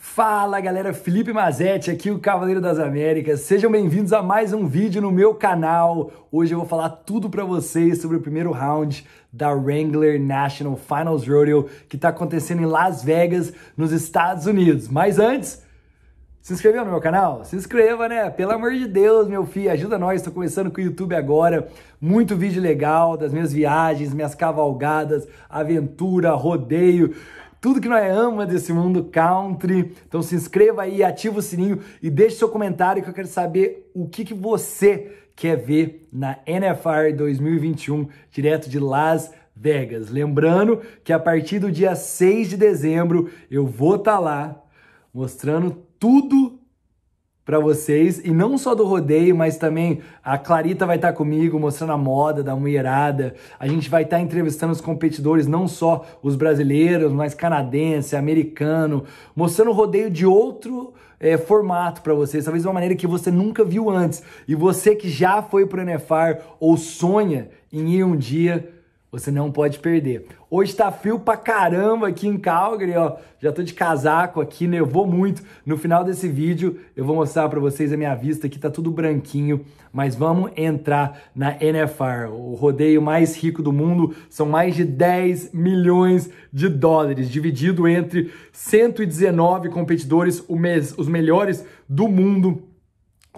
Fala galera, Filipe Masetti aqui, o Cavaleiro das Américas. Sejam bem-vindos a mais um vídeo no meu canal. Hoje eu vou falar tudo pra vocês sobre o primeiro round da Wrangler National Finals Rodeo, que tá acontecendo em Las Vegas, nos Estados Unidos. Mas antes, se inscreveu no meu canal? Se inscreva, né? Pelo amor de Deus, meu filho, ajuda nós. Estou começando com o YouTube agora. Muito vídeo legal das minhas viagens, minhas cavalgadas, aventura, rodeio. Tudo que nós ama desse mundo country. Então se inscreva aí, ativa o sininho e deixe seu comentário que eu quero saber o que você quer ver na NFR 2021, direto de Las Vegas. Lembrando que a partir do dia 6 de dezembro eu vou estar lá mostrando tudo para vocês, e não só do rodeio, mas também a Clarita vai estar comigo mostrando a moda da mulherada. A gente vai estar entrevistando os competidores, não só os brasileiros, mas canadense, americano, mostrando o rodeio de outro formato para vocês, talvez de uma maneira que você nunca viu antes. E você que já foi para o NFR ou sonha em ir um dia, você não pode perder. Hoje tá frio pra caramba aqui em Calgary, ó. Já tô de casaco aqui, nevou muito. No final desse vídeo eu vou mostrar pra vocês a minha vista aqui, tá tudo branquinho. Mas vamos entrar na NFR, o rodeio mais rico do mundo. São mais de 10 milhões de dólares, dividido entre 119 competidores, os melhores do mundo.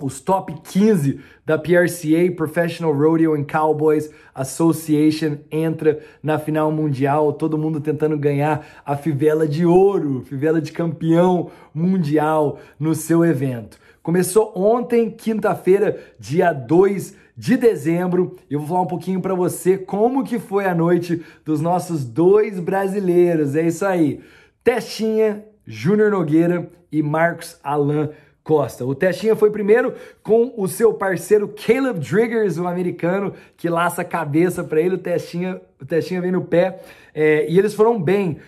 Os top 15 da PRCA, Professional Rodeo and Cowboys Association, entra na final mundial, todo mundo tentando ganhar a fivela de ouro, fivela de campeão mundial no seu evento. Começou ontem, quinta-feira, dia 2 de dezembro. Eu vou falar um pouquinho para você como que foi a noite dos nossos dois brasileiros. É isso aí, Testinha, Júnior Nogueira e Marcos Allan Costa. O Testinha foi primeiro com o seu parceiro Caleb Driggers, um americano que laça a cabeça para ele. O Testinha vem no pé e eles foram bem.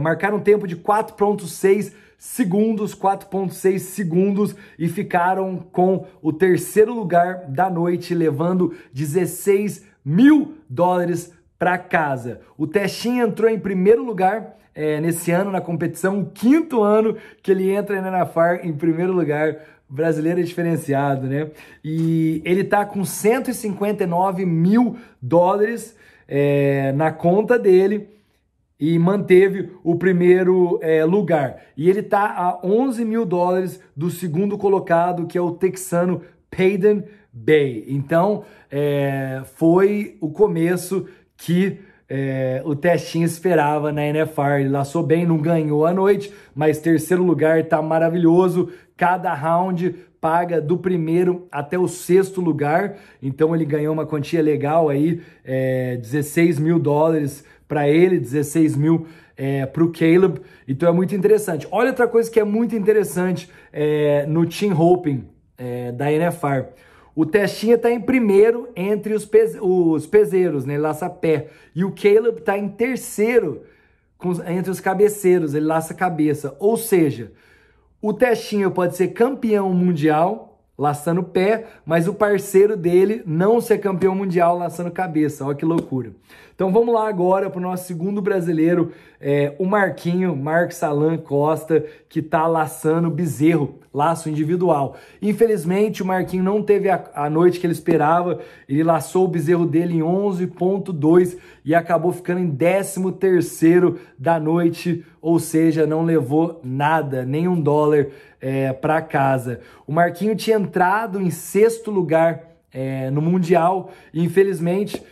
Marcaram um tempo de 4.6 segundos, 4.6 segundos, e ficaram com o terceiro lugar da noite, levando $16.000 para casa. O Testinha entrou em primeiro lugar nesse ano na competição, o quinto ano que ele entra na NFR em primeiro lugar. Brasileiro é diferenciado, né? E ele tá com $159 mil na conta dele e manteve o primeiro lugar. E ele tá a $11 mil do segundo colocado, que é o texano Payton Bay. Então foi o começo que o Testinha esperava na NFR. Ele laçou bem, não ganhou a noite, mas terceiro lugar tá maravilhoso. Cada round paga do primeiro até o sexto lugar, então ele ganhou uma quantia legal aí, $16 mil para ele, $16 mil para o Caleb. Então é muito interessante. Olha outra coisa que é muito interessante no Team Hoping da NFR. O Testinha tá em primeiro entre os peseiros, né? Ele laça pé. E o Caleb tá em terceiro entre os cabeceiros, ele laça cabeça. Ou seja, o Testinha pode ser campeão mundial laçando pé, mas o parceiro dele não ser campeão mundial laçando cabeça. Olha que loucura. Então vamos lá agora pro nosso segundo brasileiro, o Marquinho, Marcos Allan Costa, que tá laçando bezerro, laço individual. Infelizmente, o Marquinho não teve a noite que ele esperava. Ele laçou o bezerro dele em 11.2 e acabou ficando em 13º da noite, ou seja, não levou nada, nem $1 para casa. O Marquinho tinha entrado em 6º lugar no Mundial e, infelizmente,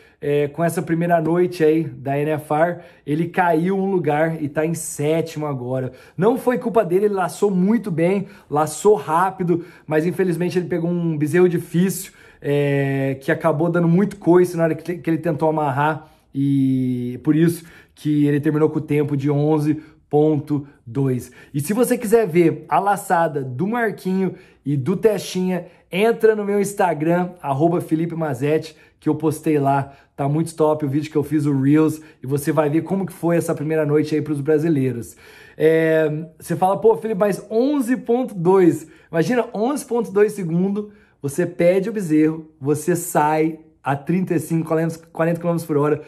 com essa primeira noite aí da NFR, ele caiu um lugar e tá em 7º agora. Não foi culpa dele, ele laçou muito bem, laçou rápido, mas infelizmente ele pegou um bezerro difícil, que acabou dando muito coice na hora que ele tentou amarrar, e por isso que ele terminou com o tempo de 11.2. E se você quiser ver a laçada do Marquinho e do Testinha, entra no meu Instagram, @Filipe Masetti, que eu postei lá. Tá muito top o vídeo que eu fiz, o Reels, e você vai ver como que foi essa primeira noite aí pros brasileiros. Você fala, pô, Filipe, mas 11.2. Imagina, 11.2 segundo, você pede o bezerro, você sai a 35, 40 km por hora,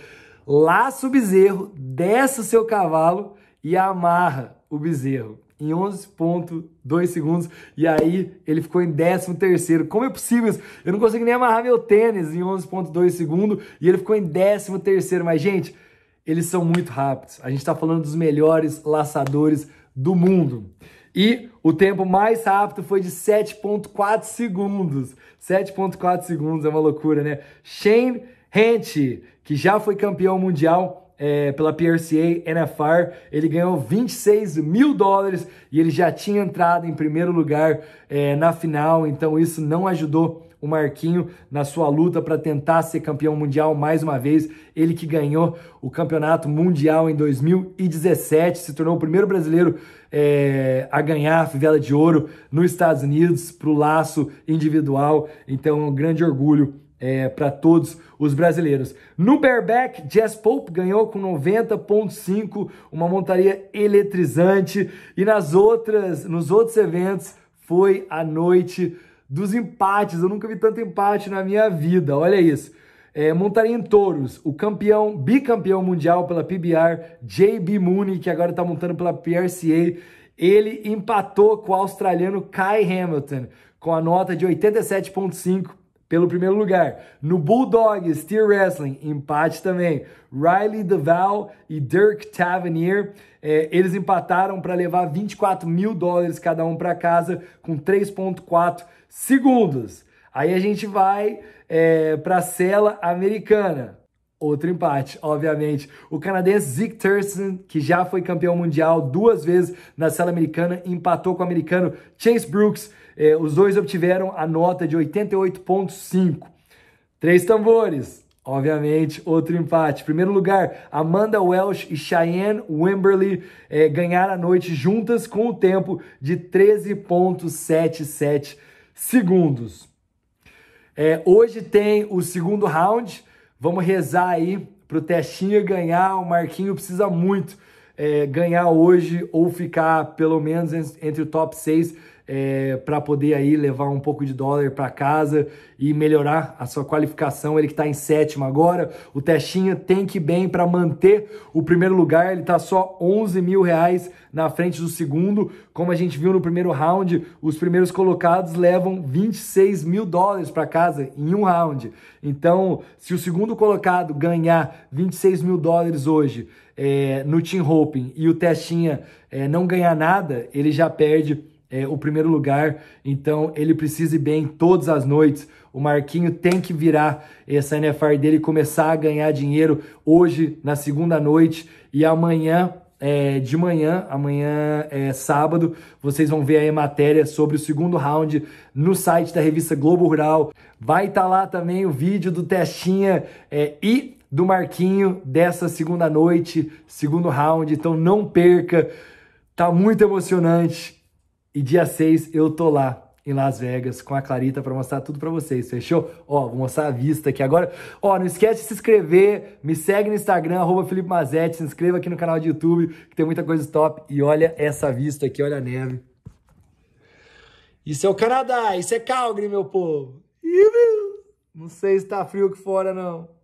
laça o bezerro, desce o seu cavalo e amarra o bezerro. em 11,2 segundos. E aí ele ficou em 13º. Como é possível isso? Eu não consigo nem amarrar meu tênis em 11,2 segundos. E ele ficou em 13º. Mas, gente, eles são muito rápidos. A gente está falando dos melhores laçadores do mundo. E o tempo mais rápido foi de 7,4 segundos. 7,4 segundos é uma loucura, né? Shane Hancock, que já foi campeão mundial pela PRCA, NFR, ele ganhou $26.000 e ele já tinha entrado em primeiro lugar na final, então isso não ajudou o Marquinho na sua luta para tentar ser campeão mundial mais uma vez. Ele que ganhou o campeonato mundial em 2017, se tornou o primeiro brasileiro a ganhar a fivela de ouro nos Estados Unidos para o laço individual, então é um grande orgulho para todos os brasileiros. No bareback, Jazz Pope ganhou com 90,5, uma montaria eletrizante, e nos outros eventos foi a noite dos empates. Eu nunca vi tanto empate na minha vida, olha isso. Montaria em touros, o bicampeão mundial pela PBR, JB Mooney, que agora está montando pela PRCA, ele empatou com o australiano Kai Hamilton, com a nota de 87,5 pelo primeiro lugar. No Bulldog Steer Wrestling, empate também. Riley DeVal e Dirk Tavenier, eles empataram para levar $24.000 cada um para casa, com 3,4 segundos. Aí a gente vai para a sela americana. Outro empate, obviamente. O canadense Zeke Thurston, que já foi campeão mundial 2 vezes na sela americana, empatou com o americano Chase Brooks. Os dois obtiveram a nota de 88,5. 3 tambores. Obviamente, outro empate. Primeiro lugar, Amanda Welsh e Cheyenne Wimberley ganharam a noite juntas com o tempo de 13,77 segundos. Hoje tem o segundo round. Vamos rezar aí para o Testinha ganhar. O Marquinho precisa muito ganhar hoje ou ficar pelo menos entre o top 6 para poder aí levar um pouco de dólar para casa e melhorar a sua qualificação. Ele que está em 7º agora. O Testinha tem que ir bem para manter o primeiro lugar. Ele está só R$11.000 na frente do segundo. Como a gente viu no primeiro round, os primeiros colocados levam $26.000 para casa em um round. Então, se o segundo colocado ganhar $26.000 hoje no team hoping e o Testinha não ganhar nada, ele já perde o primeiro lugar. Então ele precisa ir bem todas as noites. O Marquinho tem que virar essa NFR dele e começar a ganhar dinheiro hoje na segunda noite, e amanhã de manhã, amanhã é sábado, vocês vão ver aí a matéria sobre o segundo round no site da revista Globo Rural. Vai estar lá também o vídeo do Testinha e do Marquinho dessa segunda noite, segundo round, então não perca, tá muito emocionante. E dia 6 eu tô lá em Las Vegas com a Clarita para mostrar tudo para vocês, fechou? Ó, vou mostrar a vista aqui agora. Ó, não esquece de se inscrever, me segue no Instagram, @Filipe Masetti, se inscreva aqui no canal de YouTube, que tem muita coisa top. E olha essa vista aqui, olha a neve. Isso é o Canadá, isso é Calgary, meu povo. Não sei se tá frio aqui fora, não.